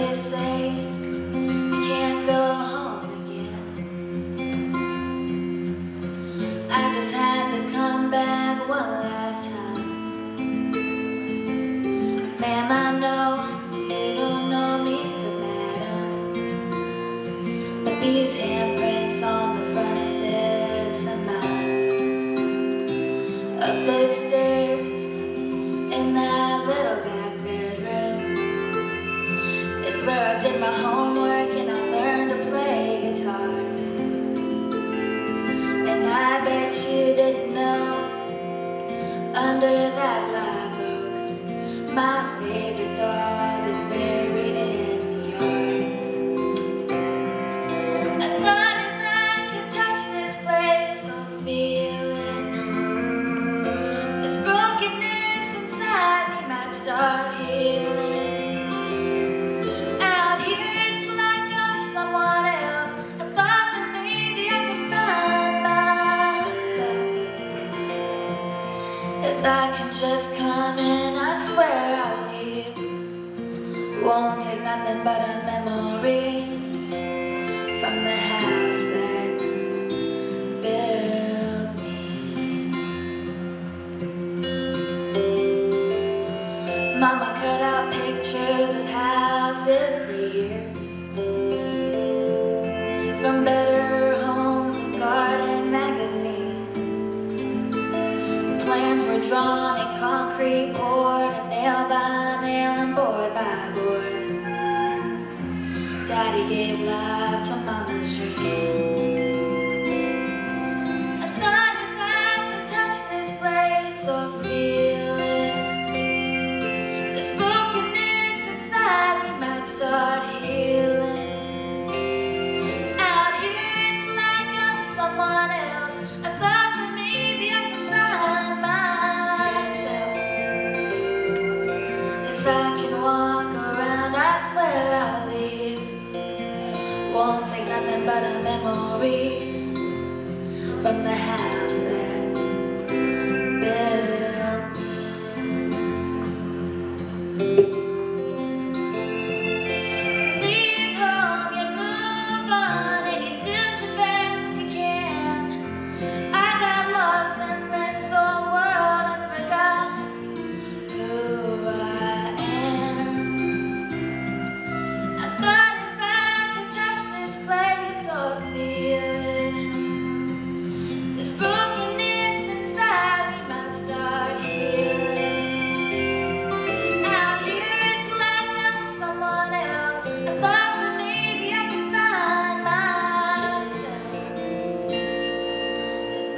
always say I can't go home again. I just had to come back one last time. Ma'am, I know you don't know me for madam, but these handprints on the front steps are mine. Up those stairs in that little bed is where I did my homework and I learned to play guitar. And I bet you didn't know, under that live oak, my favorite dog is buried in the yard. I thought if I could touch this place, I'll feel it. This brokenness inside me might start healing. If I can just come in, I swear I'll leave. Won't take nothing but a memory from the house that built me. Mama cut out pictures of houses for years, from Better Homes and Garden magazines. Plans were drawn in concrete, poured, and nail by nail and board by board. Daddy gave life to Mama's dream. I thought if I could touch this place or feel it, this brokenness inside me might start healing. Out here it's like I'm someone else. I thought won't take nothing but a memory from the house that built me. You leave home, you move on, and you do the best you can. I got lost in this old world and forgot who I am. I thought if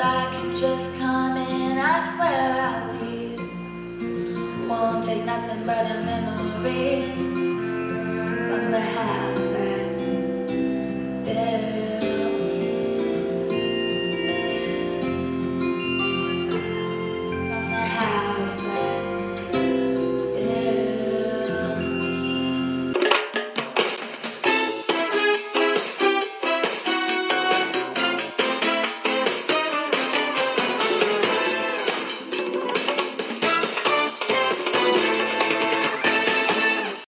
I can just come in, I swear I'll leave. Won't take nothing but a memory.